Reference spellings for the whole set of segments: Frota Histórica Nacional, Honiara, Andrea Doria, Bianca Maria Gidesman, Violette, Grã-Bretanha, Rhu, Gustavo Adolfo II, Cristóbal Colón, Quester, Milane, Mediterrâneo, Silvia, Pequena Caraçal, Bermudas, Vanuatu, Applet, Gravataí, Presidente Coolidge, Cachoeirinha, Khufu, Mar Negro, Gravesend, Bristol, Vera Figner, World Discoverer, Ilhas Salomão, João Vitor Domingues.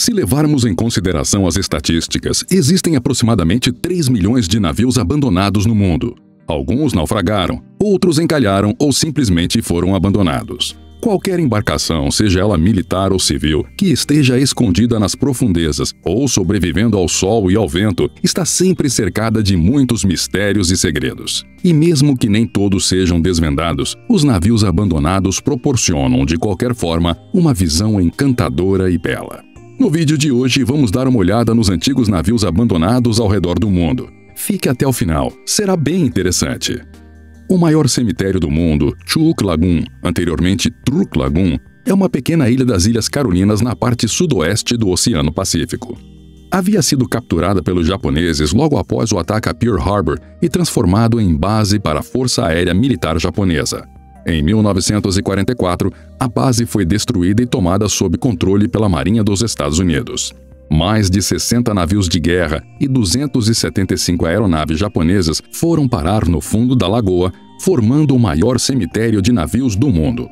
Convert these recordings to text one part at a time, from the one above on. Se levarmos em consideração as estatísticas, existem aproximadamente 3 milhões de navios abandonados no mundo. Alguns naufragaram, outros encalharam ou simplesmente foram abandonados. Qualquer embarcação, seja ela militar ou civil, que esteja escondida nas profundezas ou sobrevivendo ao sol e ao vento, está sempre cercada de muitos mistérios e segredos. E mesmo que nem todos sejam desvendados, os navios abandonados proporcionam, de qualquer forma, uma visão encantadora e bela. No vídeo de hoje, vamos dar uma olhada nos antigos navios abandonados ao redor do mundo. Fique até o final, será bem interessante. O maior cemitério do mundo, Truk Lagoon, anteriormente Truk Lagoon, é uma pequena ilha das Ilhas Carolinas na parte sudoeste do Oceano Pacífico. Havia sido capturada pelos japoneses logo após o ataque a Pearl Harbor e transformado em base para a Força Aérea Militar Japonesa. Em 1944, a base foi destruída e tomada sob controle pela Marinha dos Estados Unidos. Mais de 60 navios de guerra e 275 aeronaves japonesas foram parar no fundo da lagoa, formando o maior cemitério de navios do mundo.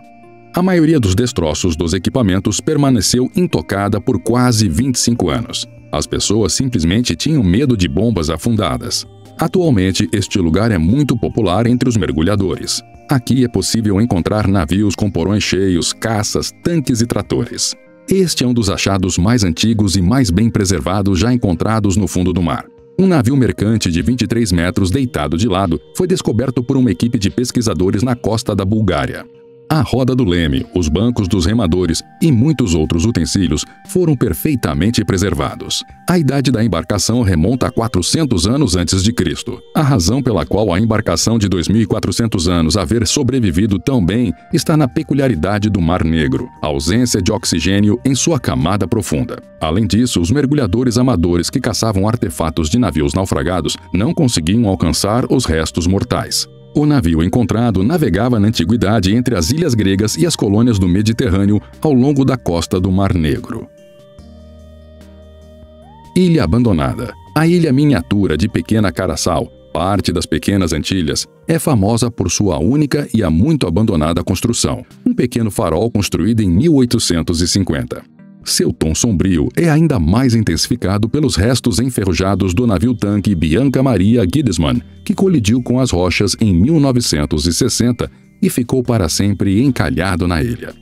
A maioria dos destroços dos equipamentos permaneceu intocada por quase 25 anos. As pessoas simplesmente tinham medo de bombas afundadas. Atualmente, este lugar é muito popular entre os mergulhadores. Aqui é possível encontrar navios com porões cheios, caças, tanques e tratores. Este é um dos achados mais antigos e mais bem preservados já encontrados no fundo do mar. Um navio mercante de 23 metros deitado de lado foi descoberto por uma equipe de pesquisadores na costa da Bulgária. A roda do leme, os bancos dos remadores e muitos outros utensílios foram perfeitamente preservados. A idade da embarcação remonta a 400 anos antes de Cristo. A razão pela qual a embarcação de 2.400 anos haver sobrevivido tão bem está na peculiaridade do Mar Negro, a ausência de oxigênio em sua camada profunda. Além disso, os mergulhadores amadores que caçavam artefatos de navios naufragados não conseguiam alcançar os restos mortais. O navio encontrado navegava na antiguidade entre as ilhas gregas e as colônias do Mediterrâneo ao longo da costa do Mar Negro. Ilha abandonada. A ilha miniatura de Pequena Caraçal, parte das Pequenas Antilhas, é famosa por sua única e há muito abandonada construção, um pequeno farol construído em 1850. Seu tom sombrio é ainda mais intensificado pelos restos enferrujados do navio-tanque Bianca Maria Gidesman, que colidiu com as rochas em 1960 e ficou para sempre encalhado na ilha.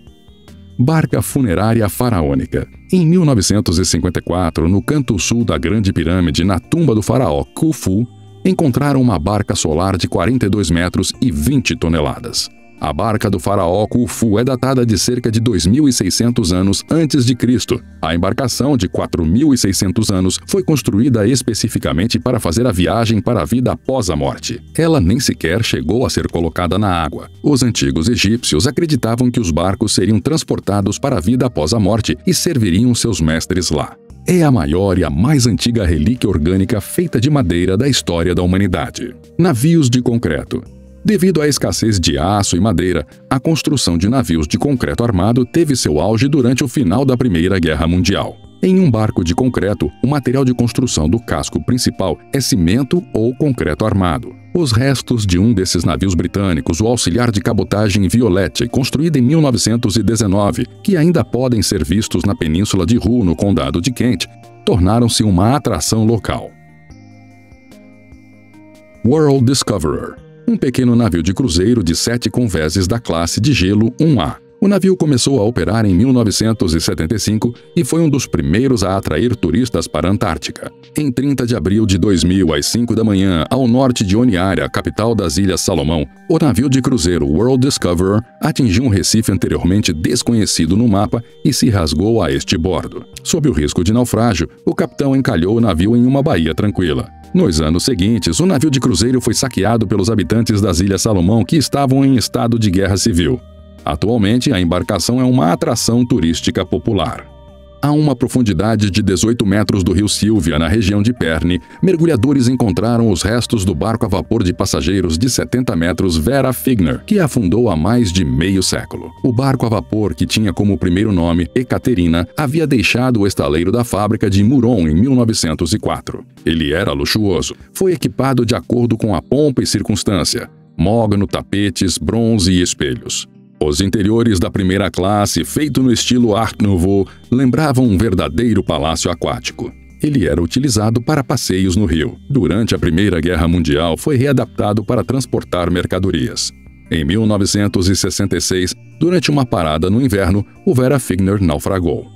Barca funerária faraônica. Em 1954, no canto sul da Grande Pirâmide, na tumba do faraó Khufu, encontraram uma barca solar de 42 metros e 20 toneladas. A barca do faraó Khufu é datada de cerca de 2.600 anos antes de Cristo. A embarcação de 4.600 anos foi construída especificamente para fazer a viagem para a vida após a morte. Ela nem sequer chegou a ser colocada na água. Os antigos egípcios acreditavam que os barcos seriam transportados para a vida após a morte e serviriam seus mestres lá. É a maior e a mais antiga relíquia orgânica feita de madeira da história da humanidade. Navios de concreto. Devido à escassez de aço e madeira, a construção de navios de concreto armado teve seu auge durante o final da Primeira Guerra Mundial. Em um barco de concreto, o material de construção do casco principal é cimento ou concreto armado. Os restos de um desses navios britânicos, o auxiliar de cabotagem Violette, construído em 1919, que ainda podem ser vistos na península de Rhu, no condado de Kent, tornaram-se uma atração local. World Discoverer. Um pequeno navio de cruzeiro de 7 convés da classe de gelo 1A. O navio começou a operar em 1975 e foi um dos primeiros a atrair turistas para a Antártica. Em 30 de abril de 2000, às 5 da manhã, ao norte de Honiara, capital das Ilhas Salomão, o navio de cruzeiro World Discoverer atingiu um recife anteriormente desconhecido no mapa e se rasgou a este bordo. Sob o risco de naufrágio, o capitão encalhou o navio em uma baía tranquila. Nos anos seguintes, o navio de cruzeiro foi saqueado pelos habitantes das Ilhas Salomão que estavam em estado de guerra civil. Atualmente, a embarcação é uma atração turística popular. A uma profundidade de 18 metros do rio Silvia, na região de Perne, mergulhadores encontraram os restos do barco a vapor de passageiros de 70 metros Vera Figner, que afundou há mais de meio século. O barco a vapor, que tinha como primeiro nome Ekaterina, havia deixado o estaleiro da fábrica de Muron em 1904. Ele era luxuoso. Foi equipado de acordo com a pompa e circunstância: mogno, tapetes, bronze e espelhos. Os interiores da primeira classe, feito no estilo Art Nouveau, lembravam um verdadeiro palácio aquático. Ele era utilizado para passeios no rio. Durante a Primeira Guerra Mundial, foi readaptado para transportar mercadorias. Em 1966, durante uma parada no inverno, o Vera Figner naufragou.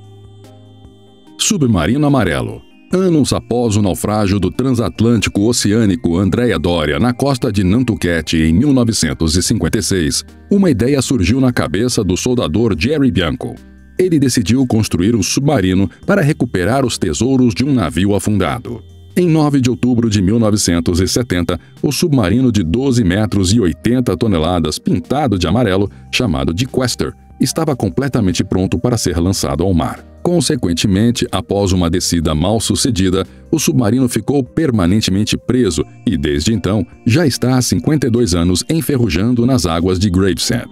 Submarino Amarelo. Anos após o naufrágio do transatlântico oceânico Andrea Doria na costa de Nantucket em 1956, uma ideia surgiu na cabeça do soldador Jerry Bianco. Ele decidiu construir um submarino para recuperar os tesouros de um navio afundado. Em 9 de outubro de 1970, o submarino de 12 metros e 80 toneladas pintado de amarelo, chamado de Quester, estava completamente pronto para ser lançado ao mar. Consequentemente, após uma descida mal sucedida, o submarino ficou permanentemente preso e, desde então, já está há 52 anos enferrujando nas águas de Gravesend.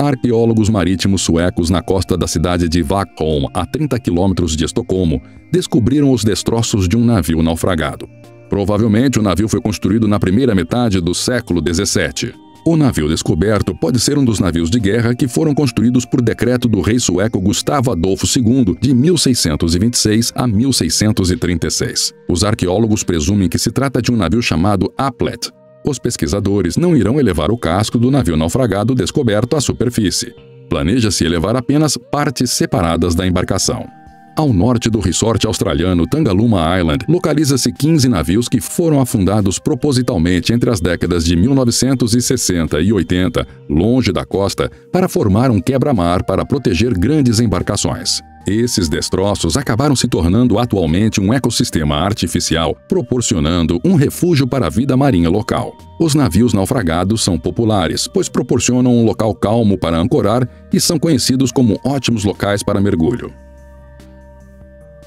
Arqueólogos marítimos suecos na costa da cidade de Vaxholm, a 30 quilômetros de Estocolmo, descobriram os destroços de um navio naufragado. Provavelmente, o navio foi construído na primeira metade do século XVII. O navio descoberto pode ser um dos navios de guerra que foram construídos por decreto do rei sueco Gustavo Adolfo II de 1626 a 1636. Os arqueólogos presumem que se trata de um navio chamado Applet. Os pesquisadores não irão elevar o casco do navio naufragado descoberto à superfície. Planeja-se elevar apenas partes separadas da embarcação. Ao norte do resort australiano Tangaluma Island, localiza-se 15 navios que foram afundados propositalmente entre as décadas de 1960 e 80, longe da costa, para formar um quebra-mar para proteger grandes embarcações. Esses destroços acabaram se tornando atualmente um ecossistema artificial, proporcionando um refúgio para a vida marinha local. Os navios naufragados são populares, pois proporcionam um local calmo para ancorar e são conhecidos como ótimos locais para mergulho.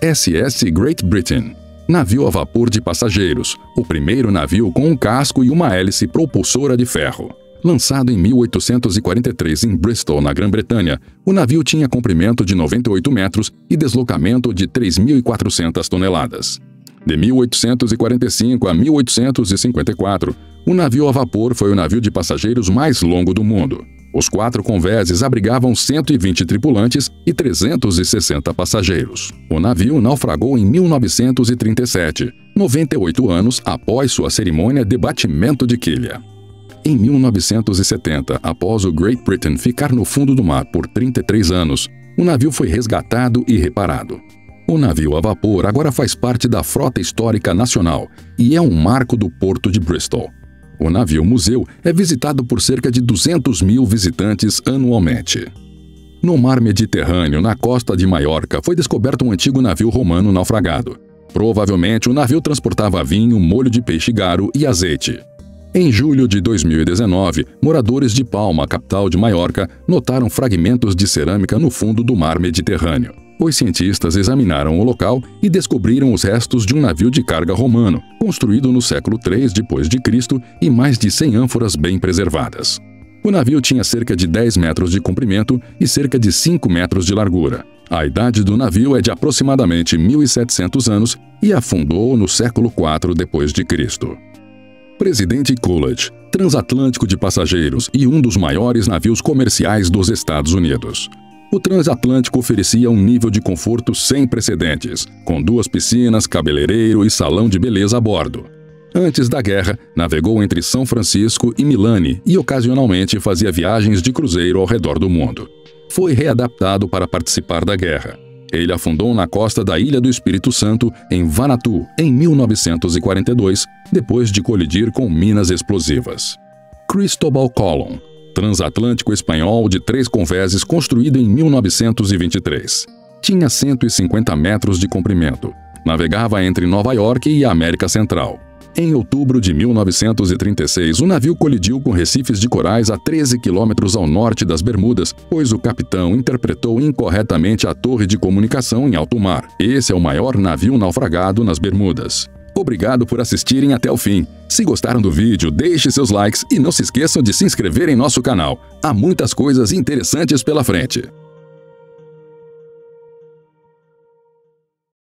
SS Great Britain. Navio a vapor de passageiros, o primeiro navio com um casco e uma hélice propulsora de ferro. Lançado em 1843 em Bristol, na Grã-Bretanha, o navio tinha comprimento de 98 metros e deslocamento de 3.400 toneladas. De 1845 a 1854, o navio a vapor foi o navio de passageiros mais longo do mundo. Os 4 convéses abrigavam 120 tripulantes e 360 passageiros. O navio naufragou em 1937, 98 anos após sua cerimônia de batimento de quilha. Em 1970, após o Great Britain ficar no fundo do mar por 33 anos, o navio foi resgatado e reparado. O navio a vapor agora faz parte da Frota Histórica Nacional e é um marco do porto de Bristol. O navio-museu é visitado por cerca de 200 mil visitantes anualmente. No mar Mediterrâneo, na costa de Maiorca, foi descoberto um antigo navio romano naufragado. Provavelmente, o navio transportava vinho, molho de peixe garo e azeite. Em julho de 2019, moradores de Palma, capital de Maiorca, notaram fragmentos de cerâmica no fundo do mar Mediterrâneo. Os cientistas examinaram o local e descobriram os restos de um navio de carga romano, construído no século III d.C. e mais de 100 ânforas bem preservadas. O navio tinha cerca de 10 metros de comprimento e cerca de 5 metros de largura. A idade do navio é de aproximadamente 1.700 anos e afundou no século IV d.C. Presidente Coolidge, transatlântico de passageiros e um dos maiores navios comerciais dos Estados Unidos. O transatlântico oferecia um nível de conforto sem precedentes, com 2 piscinas, cabeleireiro e salão de beleza a bordo. Antes da guerra, navegou entre São Francisco e Milane e ocasionalmente fazia viagens de cruzeiro ao redor do mundo. Foi readaptado para participar da guerra. Ele afundou na costa da Ilha do Espírito Santo, em Vanuatu, em 1942, depois de colidir com minas explosivas. Cristóbal Colón, transatlântico espanhol de 3 convéses construído em 1923. Tinha 150 metros de comprimento. Navegava entre Nova York e a América Central. Em outubro de 1936, o navio colidiu com recifes de corais a 13 quilômetros ao norte das Bermudas, pois o capitão interpretou incorretamente a torre de comunicação em alto mar. Esse é o maior navio naufragado nas Bermudas. Obrigado por assistirem até o fim. Se gostaram do vídeo, deixe seus likes e não se esqueçam de se inscrever em nosso canal. Há muitas coisas interessantes pela frente.